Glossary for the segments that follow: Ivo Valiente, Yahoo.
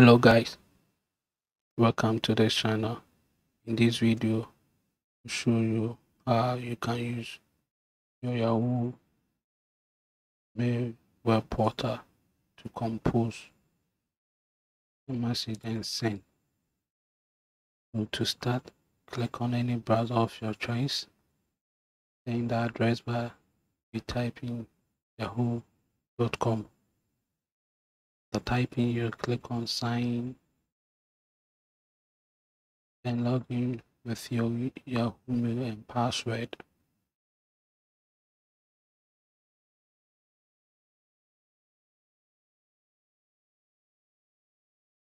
Hello guys, welcome to this channel. In this video I'll show you how you can use your Yahoo mail web portal to compose a message and send. So to start, click on any browser of your choice. Then in the address bar you type in yahoo.com. After typing, you click on sign and log in with your Yahoo mail and password.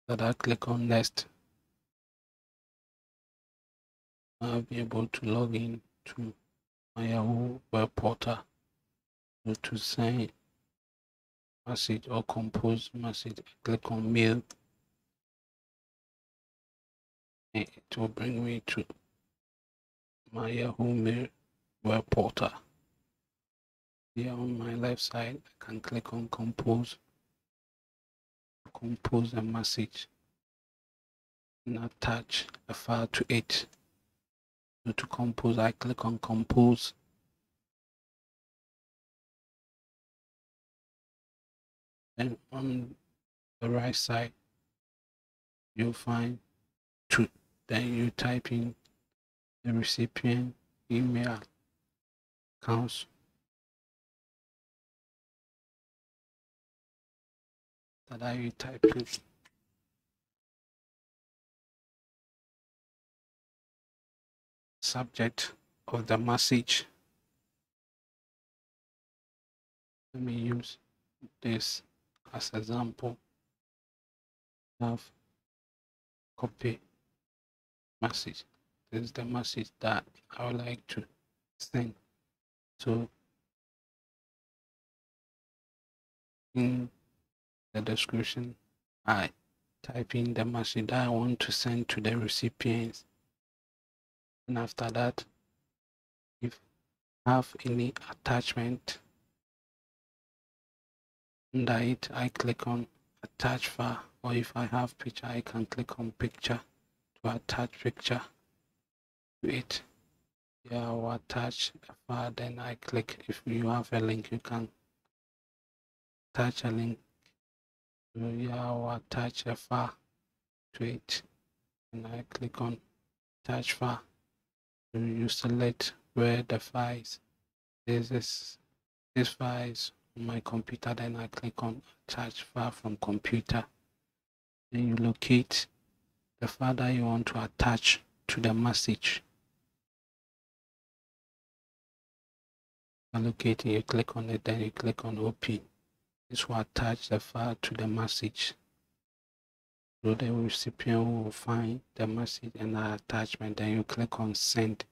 After that, click on next. I'll be able to log in to my Yahoo web portal to sign message or compose message. Click on mail and it will bring me to my Yahoo mail web portal. Here on my left side I can click on compose a message and attach a file to it. So to compose, I click on compose. And on the right side you'll find to, then you type in the recipient email accounts. That you type in subject of the message. Let me use this as example. Have copy message. This is the message that I would like to send. So in the description I type in the message that I want to send to the recipients, and after that if I have any attachment under it, I click on attach file, or if I have picture I can click on picture to attach picture to it. Yeah, I will attach a file, then I click. If you have a link you can attach a link. So yeah, I will attach a file to it and I click on attach file. So you select where the file is. This file is my computer, then I click on attach file from computer. Then you locate the file that you want to attach to the message. Locate it, you click on it, then you click on open. This will attach the file to the message. So the recipient will find the message and the attachment, then you click on send.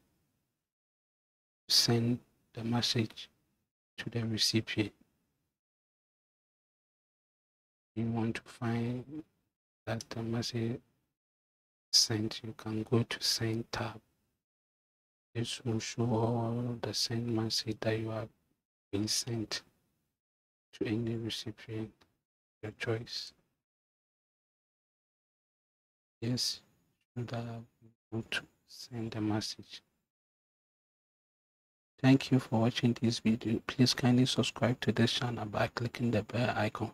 Send the message to the recipient. You want to find that the message sent, you can go to send tab. This will show all the sent message that you have been sent to any recipient your choice. Yes, should I go to send the message. Thank you for watching this video. Please kindly subscribe to this channel by clicking the bell icon.